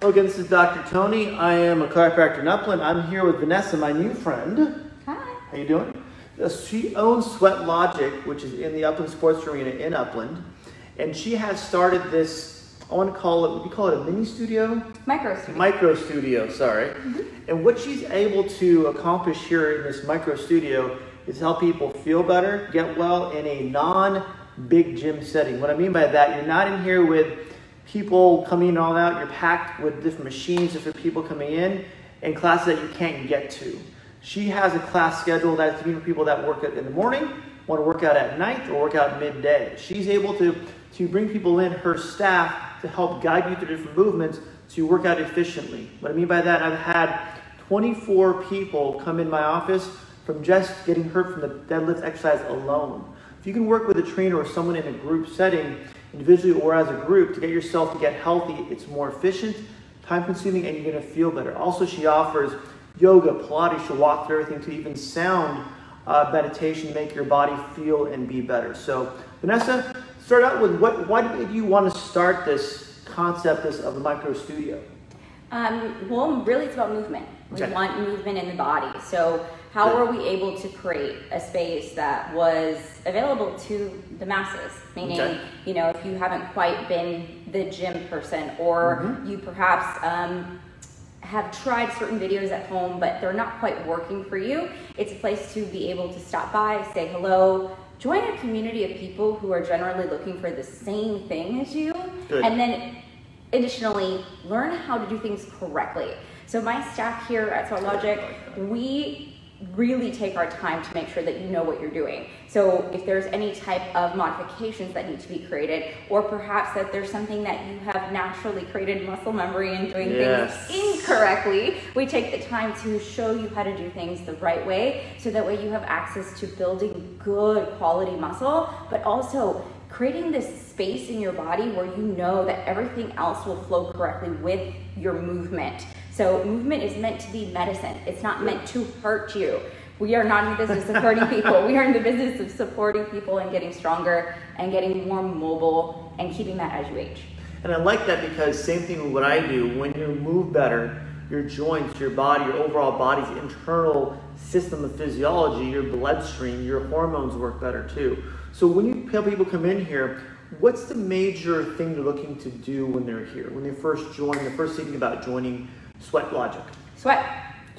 Hello again, this is Dr. Tony. I am a chiropractor in Upland. I'm here with Vanessa, my new friend. Hi. How you doing? She owns Sweat Logic, which is in the Upland Sports Arena in Upland. And she has started this, I want to call it, would you call it a mini studio? Micro studio. Micro studio, sorry. Mm-hmm. And what she's able to accomplish here in this micro studio is help people feel better, get well in a non-big gym setting. What I mean by that, you're not in here with people coming in and all out, you're packed with different machines, different people coming in, and classes that you can't get to. She has a class schedule that's for people that work out in the morning, want to work out at night, or work out midday. She's able to bring people in, her staff, to help guide you through different movements to work out efficiently. What I mean by that, I've had 24 people come in my office from just getting hurt from the deadlift exercise alone. If you can work with a trainer or someone in a group setting, individually or as a group, to get yourself to get healthy, it's more efficient, time-consuming, and you're going to feel better. Also, she offers yoga, Pilates, she'll walk through everything to even sound meditation, make your body feel and be better. So, Vanessa, start out with why did you want to start this concept of the micro studio? Well, really, it's about movement. We want movement in the body. So how were we able to create a space that was available to the masses? Meaning, you know, if you haven't quite been the gym person, or you perhaps have tried certain videos at home, but they're not quite working for you, it's a place to be able to stop by, say hello, join a community of people who are generally looking for the same thing as you, and then additionally, learn how to do things correctly. So my staff here at Sweat Logic, we really take our time to make sure that you know what you're doing. So if there's any type of modifications that need to be created, or perhaps that there's something that you have naturally created muscle memory and doing things incorrectly, we take the time to show you how to do things the right way, so that way you have access to building good quality muscle, but also creating this space in your body where you know that everything else will flow correctly with your movement. So movement is meant to be medicine. It's not meant to hurt you. We are not in the business of hurting people. We are in the business of supporting people and getting stronger and getting more mobile and keeping that as you age. And I like that, because same thing with what I do. When you move better, your joints, your body, your overall body's internal system of physiology, your bloodstream, your hormones work better too. So when you have people come in here, what's the major thing they're looking to do when they're here? When they first join, the first thing about joining Sweat Logic. Sweat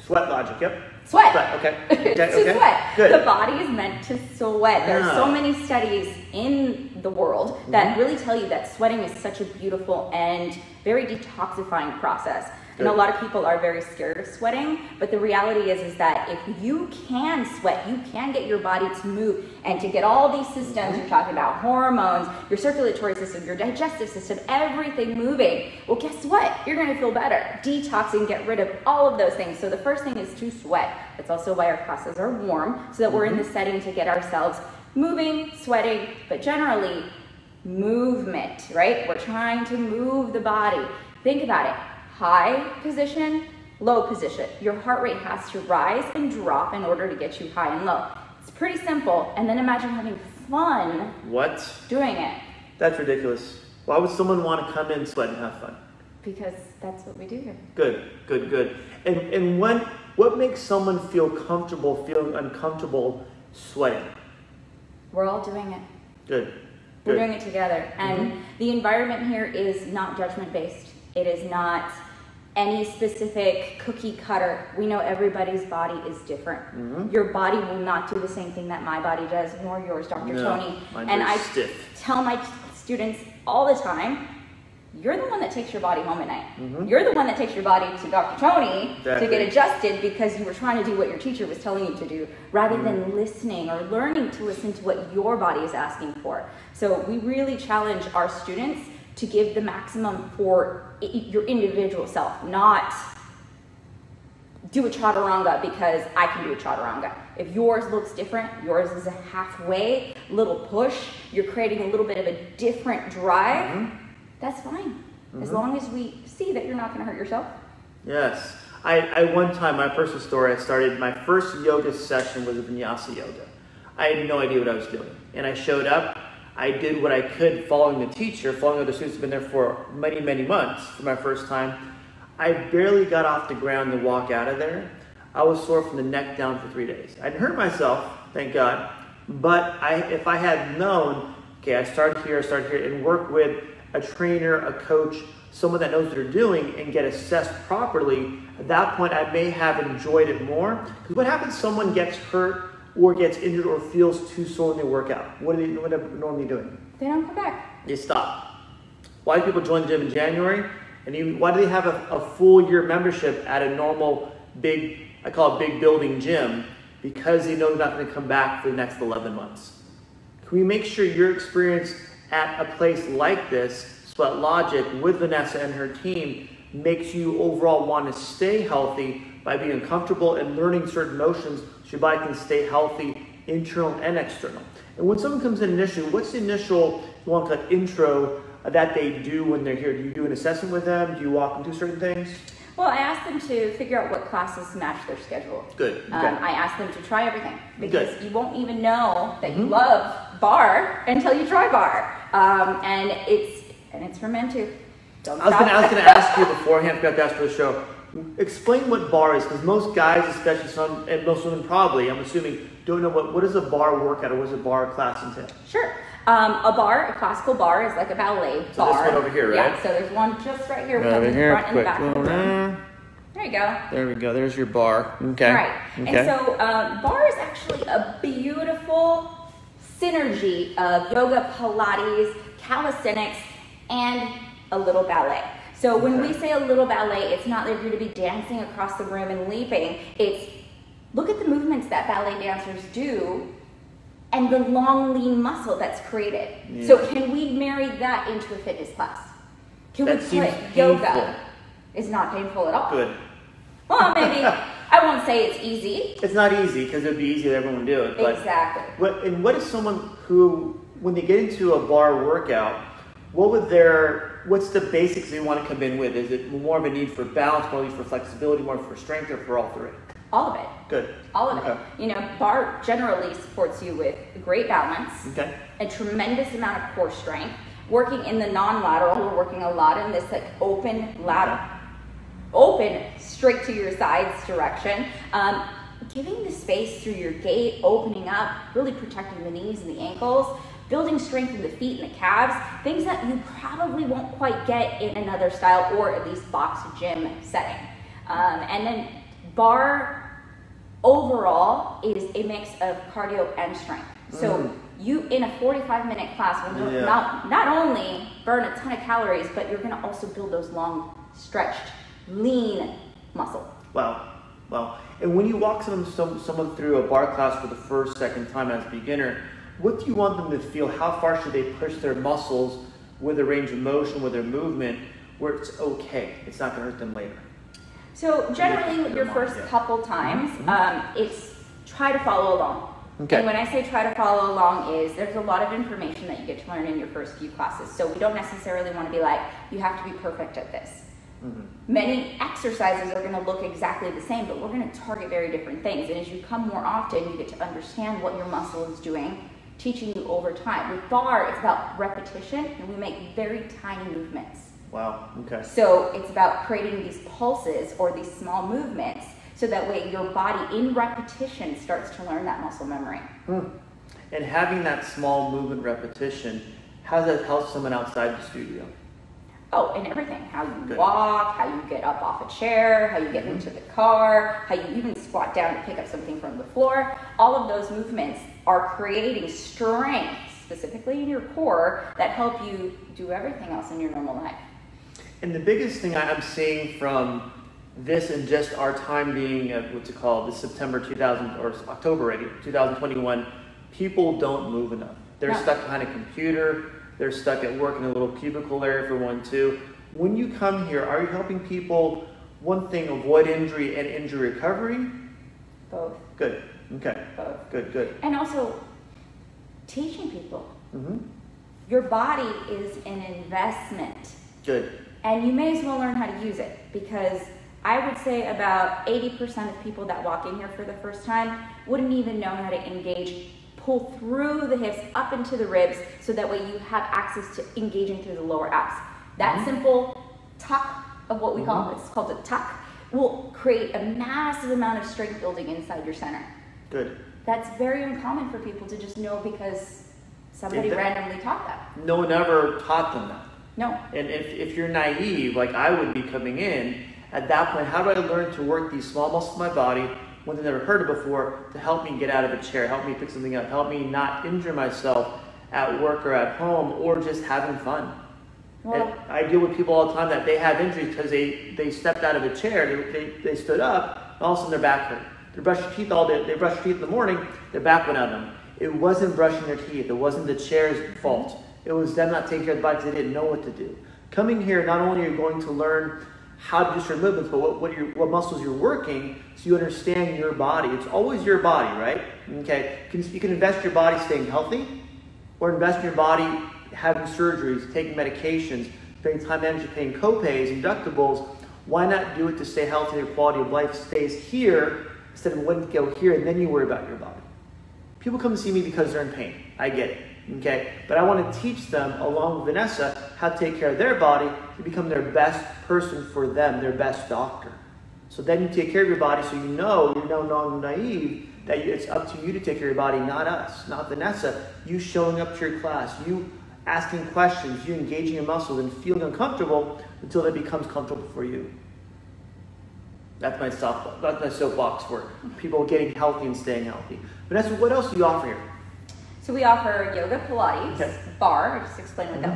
Logic, yep. Sweat. Okay. To sweat. Good. The body is meant to sweat. There are so many studies in the world that really tell you that sweating is such a beautiful and very detoxifying process. And a lot of people are very scared of sweating, but the reality is that if you can sweat, you can get your body to move and to get all these systems, you're talking about hormones, your circulatory system, your digestive system, everything moving. Well, guess what? You're gonna feel better. Detoxing, get rid of all of those things. So the first thing is to sweat. That's also why our classes are warm, so that we're in the setting to get ourselves moving, sweating, but generally movement, right? We're trying to move the body. Think about it. High position, low position. Your heart rate has to rise and drop in order to get you high and low. It's pretty simple. And then imagine having fun doing it. That's ridiculous. Why would someone want to come in, sweat, and have fun? Because that's what we do here. Good. And what makes someone feel comfortable, feeling uncomfortable, sweating? We're all doing it. Good. We're doing it together. And the environment here is not judgment-based. It is not any specific cookie cutter. We know everybody's body is different. Your body will not do the same thing that my body does, nor yours, Dr. Tony. And I tell my students all the time, you're the one that takes your body home at night. You're the one that takes your body to Dr. Tony to get adjusted, because you were trying to do what your teacher was telling you to do, rather than listening or learning to listen to what your body is asking for. So we really challenge our students to give the maximum for your individual self, not do a chaturanga because I can do a chaturanga. If yours looks different, yours is a halfway little push, you're creating a little bit of a different drive, that's fine. As long as we see that you're not gonna hurt yourself. Yes, I one time, my personal story, I started, my first yoga session was a vinyasa yoga. I had no idea what I was doing. And I showed up, I did what I could following the teacher, following other students who've been there for many, many months for my first time. I barely got off the ground to walk out of there. I was sore from the neck down for 3 days. I'd hurt myself, thank God, but if I had known, okay, I start here, and work with a trainer, a coach, someone that knows what they're doing and get assessed properly, at that point I may have enjoyed it more. Because what happens if someone gets hurt or gets injured or feels too sore when they work out? What are they normally doing? They don't come back. They stop. Why do people join the gym in January? And even, why do they have a full year membership at a normal big, I call it big building gym? Because they know they're not gonna come back for the next 11 months. Can we make sure your experience at a place like this, Sweat Logic with Vanessa and her team, makes you overall want to stay healthy by being comfortable and learning certain motions so your body can stay healthy, internal and external? And when someone comes in initially, what's the initial, you want to call it intro, that they do when they're here? Do you do an assessment with them? Do you walk them through certain things? Well, I asked them to figure out what classes match their schedule. Good. Okay. I asked them to try everything, because you won't even know that you love bar until you try bar. And it's for men too. I was gonna ask you beforehand, forgot to ask for the show. Explain what bar is, because most guys, especially some, and most women probably, I'm assuming, don't know what is a bar workout or what is a bar class entail. Sure. A classical bar is like a ballet bar. So this one over here, right? Yeah, so there's one just right here, over here, front and the back. There you go. There we go, there's your bar. Okay. Right, okay. And so bar is actually a beautiful synergy of yoga, Pilates, calisthenics, and a little ballet. So when we say a little ballet, it's not there for you to be dancing across the room and leaping. It's look at the movements that ballet dancers do and the long, lean muscle that's created. Yeah. So can we marry that into a fitness class? Can we put yoga? It's not painful at all. Good. Well, maybe, I won't say it's easy. It's not easy, because it would be easy to everyone do it. But exactly. What is someone who, when they get into a bar workout, what's the basics they want to come in with? Is it more of a need for balance, more of a need for flexibility, more for strength, or for all three? All of it. Good. All of it. You know, bar generally supports you with great balance, a tremendous amount of core strength. Working in the non-lateral, we're working a lot in this like open lateral, open straight to your sides direction. Giving the space through your gait, opening up, really protecting the knees and the ankles. Building strength in the feet and the calves, things that you probably won't quite get in another style or at least box gym setting. And then bar overall is a mix of cardio and strength. So you, in a 45-minute class, will not only burn a ton of calories, but you're gonna also build those long, stretched, lean muscle. Wow, wow. And when you walk someone through a bar class for the first, second time as a beginner, what do you want them to feel? How far should they push their muscles with their range of motion, with their movement, where it's okay? It's not gonna hurt them later. So generally your first couple times, it's try to follow along. Okay. And when I say try to follow along is there's a lot of information that you get to learn in your first few classes. So we don't necessarily wanna be like, you have to be perfect at this. Many exercises are going to look exactly the same, but we're going to target very different things. And as you come more often, you get to understand what your muscle is doing, teaching you over time. With bar, it's about repetition, and we make very tiny movements. Wow, okay. So it's about creating these pulses or these small movements, so that way your body, in repetition, starts to learn that muscle memory. And having that small movement repetition, how does that help someone outside the studio? Oh, and everything, how you walk, how you get up off a chair, how you get into the car, how you even squat down and pick up something from the floor. All of those movements are creating strength, specifically in your core, that help you do everything else in your normal life. And the biggest thing I'm seeing from this and just our time being, what's it called, this September 2000, or October already, 2021, people don't move enough. They're stuck behind a computer. They're stuck at work in a little cubicle area for one, too. When you come here, are you helping people, one thing, avoid injury and injury recovery? Both. Good, okay, both. Good, good. And also, teaching people. Your body is an investment. Good. And you may as well learn how to use it, because I would say about 80% of people that walk in here for the first time wouldn't even know how to engage, pull through the hips up into the ribs, so that way you have access to engaging through the lower abs. That simple tuck of what we call, it's called a tuck, will create a massive amount of strength building inside your center. Good. That's very uncommon for people to just know because somebody randomly taught them. No one ever taught them that. No. And if you're naive, like I would be coming in, at that point, how do I learn to work these small muscles in my body, one that I've never heard of before, to help me get out of a chair, help me pick something up, help me not injure myself at work or at home or just having fun? Well, and I deal with people all the time that they have injuries because they stepped out of a chair, they stood up, and all of a sudden their back hurt. They brushed their teeth all day, they brushed their teeth in the morning, their back went on them. It wasn't brushing their teeth, it wasn't the chair's fault. It was them not taking care of the body because they didn't know what to do. Coming here, not only are you going to learn how to do certain movements, but what muscles you're working so you understand your body. It's always your body, right? Okay, you can invest your body staying healthy or invest in your body having surgeries, taking medications, spending time, energy, paying co-pays, deductibles. Why not do it to stay healthy? Your quality of life stays here instead of when to go here and then you worry about your body. People come to see me because they're in pain. I get it. Okay, but I want to teach them, along with Vanessa, how to take care of their body to become their best person for them, their best doctor. So then you take care of your body so you know, you're not naive, that it's up to you to take care of your body, not us, not Vanessa. You showing up to your class, you asking questions, you engaging your muscles and feeling uncomfortable until it becomes comfortable for you. That's my soapbox for people getting healthy and staying healthy. Vanessa, what else do you offer here? So we offer yoga, Pilates, bar, I just explained what that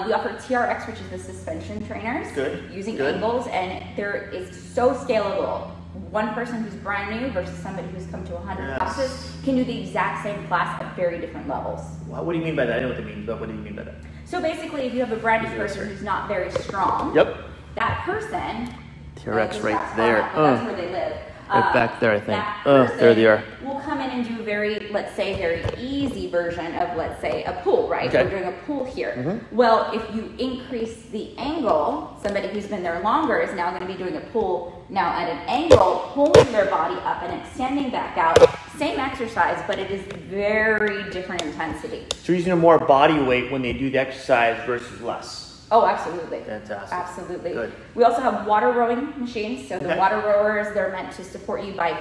was. We offer TRX, which is the suspension trainers, using angles, and it's so scalable. One person who's brand new versus somebody who's come to 100 classes can do the exact same class at very different levels. Well, what do you mean by that? I know what it means, but what do you mean by that? So basically, if you have a brand new person who's not very strong, that person, TRX right there, that's where they live. Right back there, I think. There they are. We'll come in and do a very, let's say, very easy version of, let's say, a pool, right? Okay. We're doing a pool here. Well, if you increase the angle, somebody who's been there longer is now going to be doing a pool now at an angle, pulling their body up and extending back out. Same exercise, but it is very different intensity. So you're using a more body weight when they do the exercise versus less. Oh, absolutely. Fantastic. Absolutely. Good. We also have water rowing machines. So the water rowers, they're meant to support you by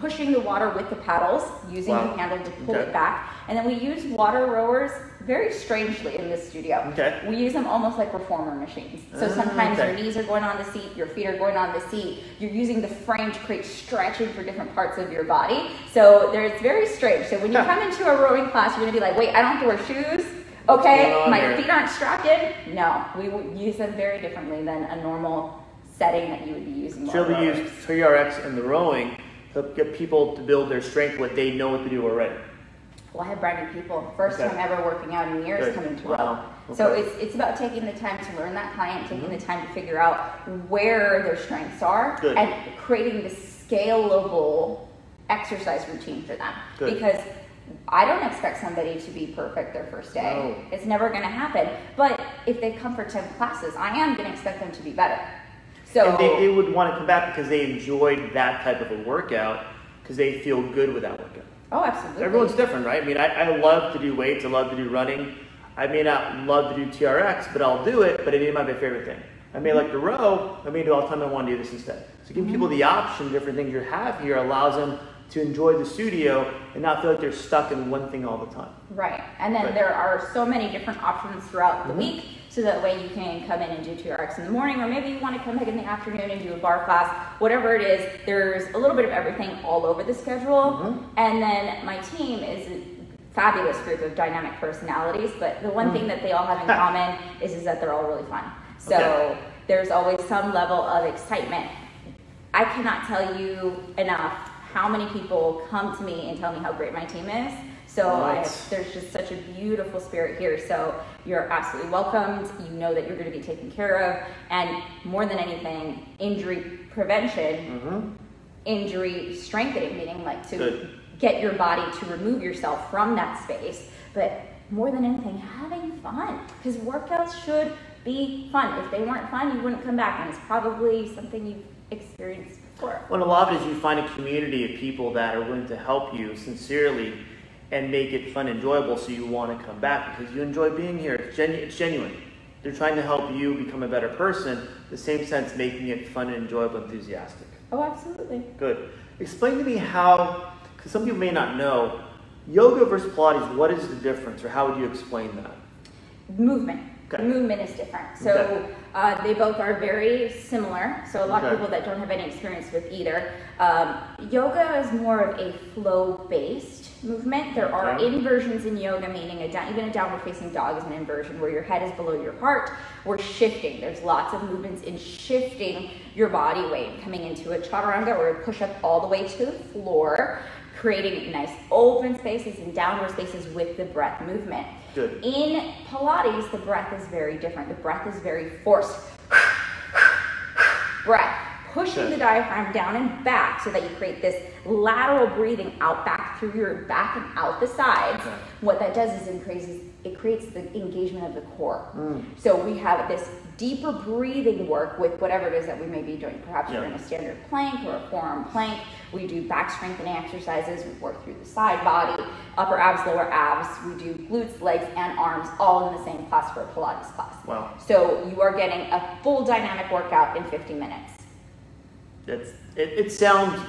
pushing the water with the paddles, using the handle to pull it back. And then we use water rowers very strangely in this studio. We use them almost like reformer machines. So sometimes your knees are going on the seat, your feet are going on the seat. You're using the frame to create stretching for different parts of your body. So it's very strange. So when you come into a rowing class, you're going to be like, wait, I don't have to wear shoes. Okay, my feet aren't strapped in. No, we would use them very differently than a normal setting that you would be using. So we use TRX and the rowing to get people to build their strength, what they know what to do already. Well, I have brand new people. First time ever working out in years coming to row. So it's about taking the time to learn that client, taking the time to figure out where their strengths are and creating the scalable exercise routine for them. Because I don't expect somebody to be perfect their first day. It's never going to happen. But if they come for 10 classes, I am going to expect them to be better. So and they would want to come back because they enjoyed that type of a workout because they feel good with that workout. Oh, absolutely. Everyone's different, right? I mean, I love to do weights. I love to do running. I may not love to do TRX, but I'll do it. But it might be my favorite thing. I may like to row. I may do all the time I want to do this instead. So giving people the option, different things you have here allows them to enjoy the studio and not feel like they're stuck in one thing all the time. Right, and then there are so many different options throughout the week, so that way you can come in and do TRX in the morning, or maybe you want to come back in the afternoon and do a bar class, whatever it is. There's a little bit of everything all over the schedule. And then my team is a fabulous group of dynamic personalities, but the one thing that they all have in common is that they're all really fun. So there's always some level of excitement. I cannot tell you enough how many people come to me and tell me how great my team is. So there's just such a beautiful spirit here. So you're absolutely welcomed. You know that you're going to be taken care of. And more than anything, injury prevention, injury strengthening, meaning like to get your body to remove yourself from that space. But more than anything, having fun. Because workouts should be fun. If they weren't fun, you wouldn't come back. And it's probably something you've experienced. Well, a lot of it is you find a community of people that are willing to help you sincerely and make it fun and enjoyable so you want to come back because you enjoy being here. It's genuine. They're trying to help you become a better person, the same sense making it fun and enjoyable and enthusiastic. Oh, absolutely. Good. Explain to me how, because some people may not know, yoga versus Pilates, what is the difference, or how would you explain that? Movement. Okay. Movement is different. So okay. They both are very similar. So a lot okay. of people that don't have any experience with either. Yoga is more of a flow-based movement. There are okay. inversions in yoga, meaning even a downward-facing dog is an inversion where your head is below your heart. We're shifting. There's lots of movements in shifting your body weight, coming into a chaturanga or a push-up all the way to the floor, creating nice open spaces and downward spaces with the breath movement. Good. In Pilates, the breath is very different. The breath is very forced. Breath, pushing the diaphragm down and back so that you create this lateral breathing out back through your back and out the sides. Okay. What that does is it creates the engagement of the core. Mm. So we have this deeper breathing work with whatever it is that we may be doing. Perhaps you're in a standard plank or a forearm plank. We do back strengthening exercises. We work through the side body, upper abs, lower abs. We do glutes, legs, and arms all in the same class for a Pilates class. Wow. So you are getting a full dynamic workout in 50 minutes. It sounds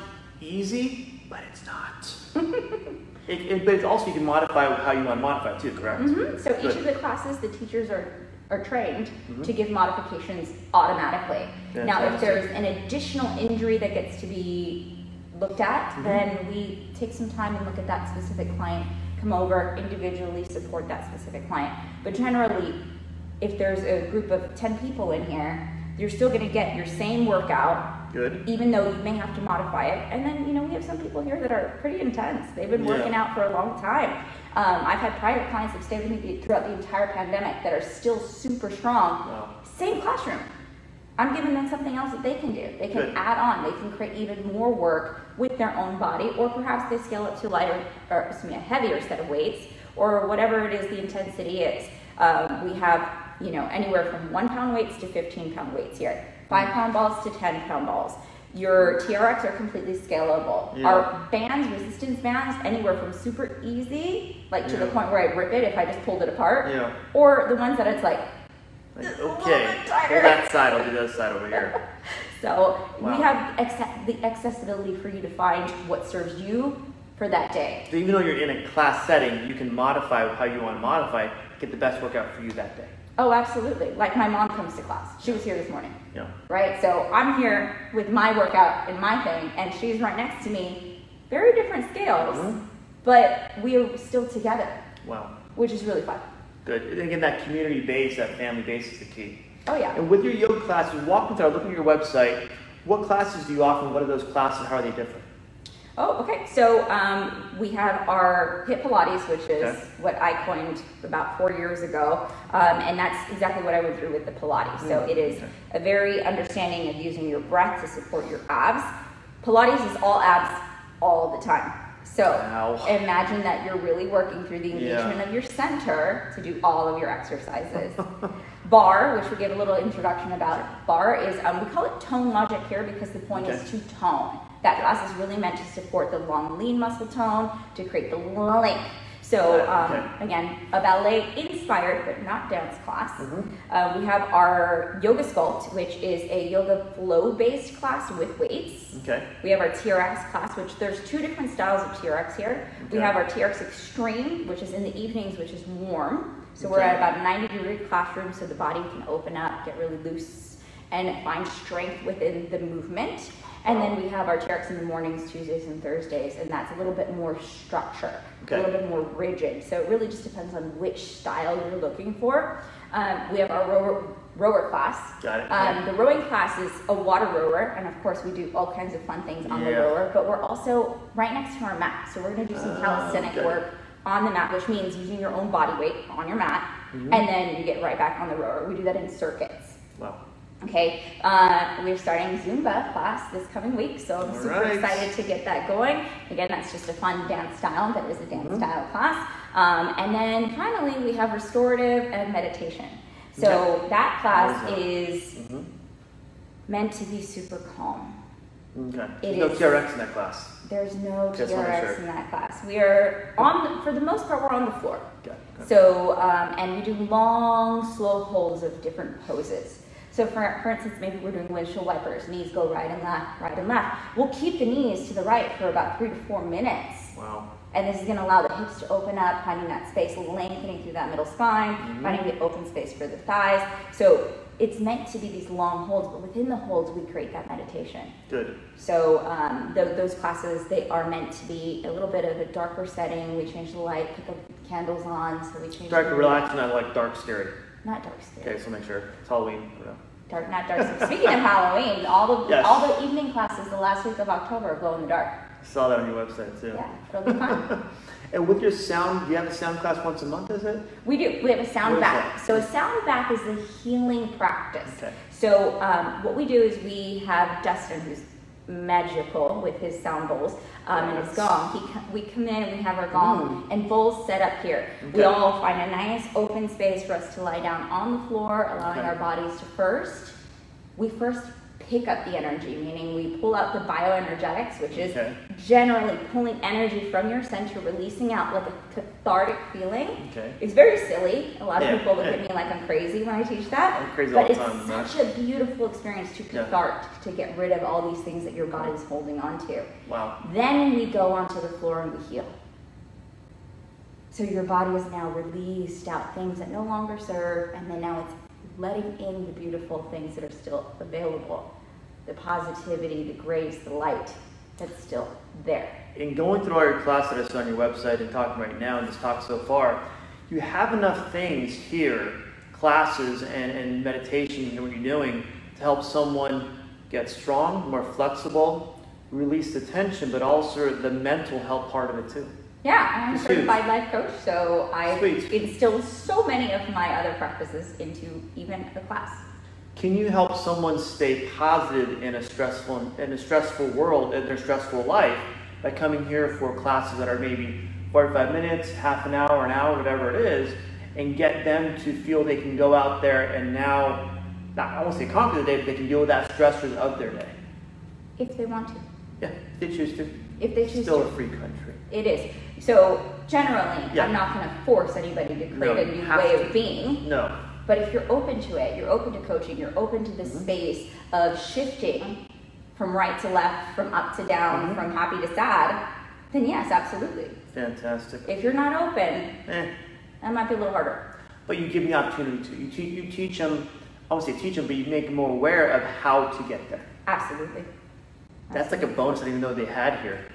easy, but it's not. But it's also, you can modify how you want to modify too, correct? Mm-hmm. So each of the classes, the teachers are trained mm-hmm. to give modifications automatically. That's now, if there's an additional injury that gets to be looked at, mm-hmm. then we take some time and look at that specific client, come over, individually support that specific client. But generally, if there's a group of 10 people in here, you're still going to get your same workout. Good. Even though you may have to modify it. And then, you know, we have some people here that are pretty intense. They've been working out for a long time. I've had private clients that stayed with me throughout the entire pandemic that are still super strong. Wow. Same classroom. I'm giving them something else that they can do. They can Good. Add on. They can create even more work with their own body, or perhaps they scale up to a heavier set of weights, or whatever it is the intensity is. We have, you know, anywhere from 1-pound weights to 15-pound weights here. 5-pound balls to 10-pound balls. Your TRX are completely scalable. Yeah. Our bands, resistance bands, anywhere from super easy, like to the point where I'd rip it if I just pulled it apart, or the ones that it's like okay, pull that side, I'll do this side over here. So we have the accessibility for you to find what serves you for that day. So even though you're in a class setting, you can modify how you want to modify, get the best workout for you that day. Oh, absolutely. Like my mom comes to class. She was here this morning. Yeah. Right? So I'm here with my workout and my thing, and she's right next to me. Very different scales, mm-hmm. but we are still together. Wow. Which is really fun. Good. And again, that community base, that family base is the key. Oh, yeah. And with your yoga classes, walking through, looking at your website, what classes do you offer? What are those classes? How are they different? Oh, okay. So we have our HIIT Pilates, which is what I coined about 4 years ago. And that's exactly what I went through with the Pilates. So it is a very understanding of using your breath to support your abs. Pilates is all abs all the time. So imagine that you're really working through the engagement of your center to do all of your exercises. Bar, which we gave a little introduction about. Bar is, we call it tone logic here because the point is to tone. That class is really meant to support the long, lean muscle tone to create the length. So again, a ballet-inspired but not dance class. Mm-hmm. We have our yoga sculpt, which is a yoga flow-based class with weights. Okay. We have our TRX class, which there's 2 different styles of TRX here. Okay. We have our TRX Extreme, which is in the evenings, which is warm. So we're at about a 90-degree classroom, so the body can open up, get really loose, and find strength within the movement. And then we have our TRX in the mornings, Tuesdays and Thursdays, and that's a little bit more structure, a little bit more rigid. So it really just depends on which style you're looking for. We have our rower class. Got it. The rowing class is a water rower, and of course we do all kinds of fun things on the rower, but we're also right next to our mat. So we're gonna do some calisthenic work on the mat, which means using your own body weight on your mat, and then you get right back on the rower. We do that in circuits. Wow. Okay, we're starting Zumba class this coming week, so I'm super excited to get that going. Again, that's just a fun dance style. That is a dance style class. And then finally, we have restorative and meditation. So that class is meant to be super calm. Okay. There's no TRX in that class. There's no TRX in that class. We are on, for the most part, we're on the floor. Okay. So, and we do long, slow holds of different poses. So for instance, maybe we're doing windshield wipers, knees go right and left. We'll keep the knees to the right for about 3 to 4 minutes. Wow. And this is gonna allow the hips to open up, finding that space, lengthening through that middle spine, mm-hmm. finding the open space for the thighs. So it's meant to be these long holds, but within the holds, we create that meditation. Good. So those classes, they are meant to be a little bit of a darker setting. We change the light, put the candles on, so we change the light. Dark, relaxed, not like dark, scary. Not dark, scary. Okay, so make sure. It's Halloween. Dark, not dark. Speaking of Halloween, all the evening classes the last week of October glow in the dark. I saw that on your website too. Yeah, it'll be fun. And with your sound, do you have a sound class once a month, is it? We do. We have a sound bath. So a sound bath is a healing practice. Okay. So what we do is we have Dustin, who's magical with his sound bowls and his gong. We come in and we have our gong and bowls set up here. Okay. We all find a nice open space for us to lie down on the floor, allowing our bodies to first pick up the energy, meaning we pull out the bioenergetics, which is generally pulling energy from your center, releasing out like a cathartic feeling. Okay. It's very silly. A lot of people look at me like I'm crazy when I teach that. I'm crazy all the time. But it's such a beautiful experience to cathart, to get rid of all these things that your body's holding on to. Wow. Then we go onto the floor and we heal. So your body is now released out things that no longer serve, and then now it's letting in the beautiful things that are still available, the positivity, the grace, the light that's still there. In going through all your class that I saw on your website and talking right now in this talk so far, you have enough things here, classes and meditation and what you're doing to help someone get strong, more flexible, release the tension, but also the mental health part of it too. Yeah, I'm a certified life coach, so I instill so many of my other practices into even the class. Can you help someone stay positive in a stressful world, in their stressful life, by coming here for classes that are maybe 45 minutes, half an hour, whatever it is, and get them to feel they can go out there and now, I won't say conquer the day, but they can deal with that stressors of their day. If they want to. Yeah, if they choose to. If they choose Still a free country. It is. So generally, I'm not going to force anybody to create a new way of being. No. But if you're open to it, you're open to coaching, you're open to the space of shifting from right to left, from up to down, from happy to sad, then yes, absolutely. Fantastic. If you're not open, that might be a little harder. But you give them the opportunity to. You teach them, I won't say teach them, but you make them more aware of how to get there. Absolutely. That's like a bonus I didn't even know they had here.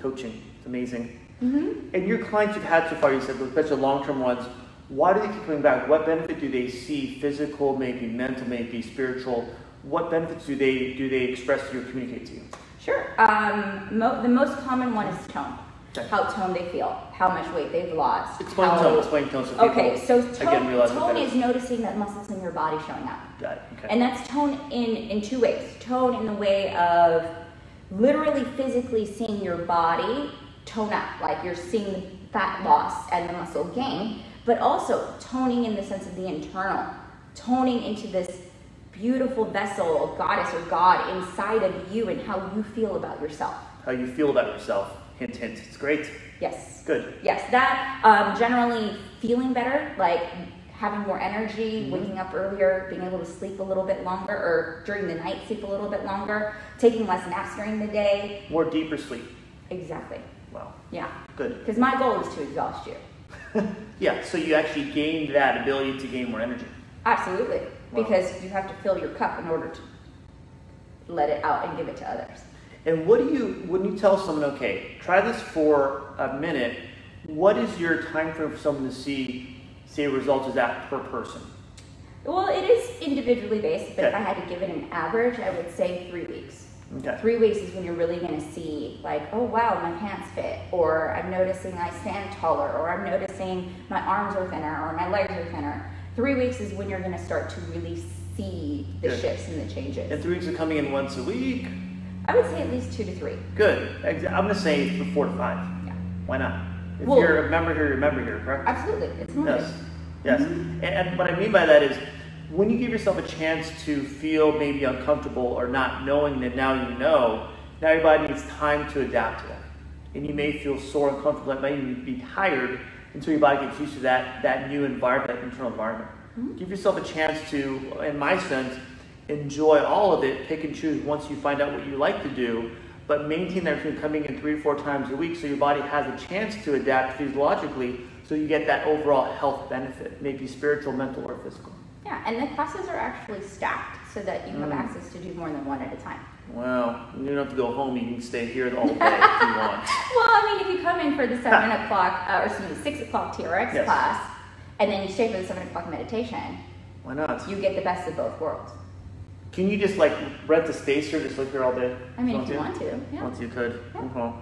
Coaching. It's amazing. And your clients you've had so far, you said, especially long-term ones, why do they keep coming back? What benefit do they see? Physical, maybe mental, maybe spiritual. What benefits do they express to you or communicate to you? Sure. The most common one is tone. How toned they feel, how much weight they've lost. Explain tone. So tone is noticing that muscles in your body showing up. Got it. Okay. And that's tone in two ways. Tone in the way of literally physically seeing your body tone up, like you're seeing the fat loss and the muscle gain, but also toning in the sense of the internal, toning into this beautiful vessel, goddess or god inside of you and how you feel about yourself. How you feel about yourself. Hint, hint. It's great. Yes. Good. Yes. That generally feeling better, like having more energy, waking up earlier, being able to sleep a little bit longer, or during the night sleep a little bit longer, taking less naps during the day. More deeper sleep. Exactly. Wow. Yeah. Good. Because my goal is to exhaust you. Yeah. So you actually gain that ability to gain more energy. Absolutely. Wow. Because you have to fill your cup in order to let it out and give it to others. And what do you, when you tell someone, okay, try this for a minute, what is your time frame for someone to see results of that per person? Well, it is individually based, but if I had to give it an average, I would say 3 weeks. Okay. 3 weeks is when you're really going to see, like, oh wow, my pants fit, or I'm noticing I stand taller, or I'm noticing my arms are thinner, or my legs are thinner. 3 weeks is when you're going to start to really see the shifts and the changes. And 3 weeks are coming in once a week? I would say at least 2 to 3. Good. I'm going to say 4 to 5. Yeah. Why not? If you're a member here, correct? Absolutely. It's yes. Yes. And what I mean by that is when you give yourself a chance to feel maybe uncomfortable or not knowing that now you know, now your body needs time to adapt to that. And you may feel sore and uncomfortable, it might even be tired until your body gets used to that new environment, that internal environment. Mm-hmm. Give yourself a chance to, in my sense, enjoy all of it, pick and choose once you find out what you like to do, but maintain that routine coming in 3 to 4 times a week so your body has a chance to adapt physiologically so you get that overall health benefit, maybe spiritual, mental, or physical. Yeah, and the classes are actually stacked so that you have access to do more than one at a time. Wow, you don't have to go home, you can stay here all day if you want. Well, I mean, if you come in for the 6 o'clock TRX class, and then you stay for the 7 o'clock meditation, why not? You get the best of both worlds. Can you just like rent a space or just live here all day? I mean, if you want to. Yeah. Once you could. Yeah. Yeah.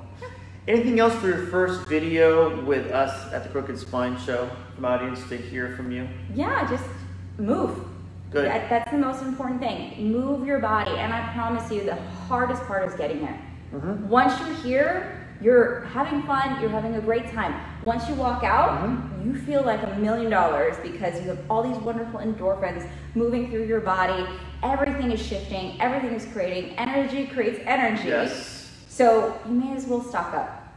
Anything else for your first video with us at the Crooked Spine Show? From audience to hear from you? Yeah, just move. Good. That's the most important thing. Move your body. And I promise you, the hardest part is getting there. Mm-hmm. Once you're here, you're having fun, you're having a great time. Once you walk out, you feel like $1,000,000 because you have all these wonderful endorphins moving through your body. Everything is shifting, everything is creating. Energy creates energy. Yes. So you may as well stock up.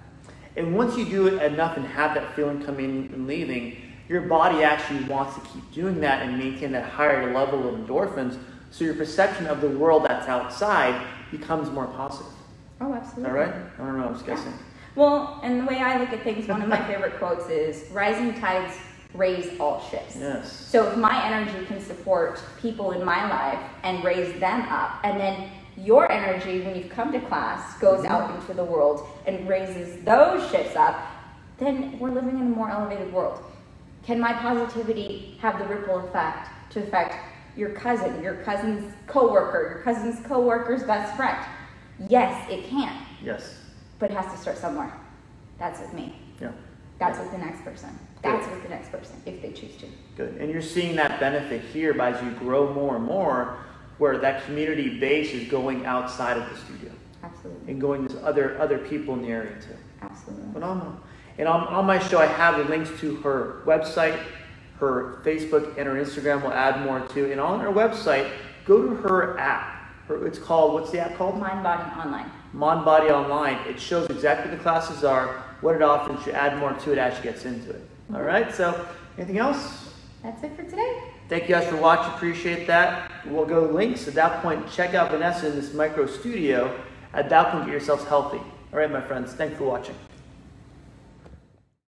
And once you do it enough and have that feeling coming and leaving, your body actually wants to keep doing that and maintain that higher level of endorphins, so your perception of the world that's outside becomes more positive. Oh, absolutely. All right? I don't know, I'm just guessing. Yeah. Well, and the way I look at things, one of my favorite quotes is, rising tides raise all ships. Yes. So if my energy can support people in my life and raise them up, and then your energy, when you've come to class, goes out into the world and raises those ships up, then we're living in a more elevated world. Can my positivity have the ripple effect to affect your cousin, your cousin's coworker, your cousin's coworker's best friend? Yes, it can. Yes. But it has to start somewhere. That's with me. Yeah. That's with the next person. That's with the next person, if they choose to. Good. And you're seeing that benefit here by as you grow more and more, where that community base is going outside of the studio. Absolutely. And going to other people in the area too. Absolutely. Phenomenal. And on my show, I have the links to her website, her Facebook, and her Instagram. We'll add more too. And on her website, go to her app. It's called, what's the app called? Mind Body Online. Mind Body Online. It shows exactly what the classes are, what it offers. You add more to it as she gets into it. All right, so anything else? That's it for today. Thank you guys for watching. Appreciate that. We'll go links. At that point, check out Vanessa in this micro studio. At that point, get yourselves healthy. All right, my friends. Thanks for watching.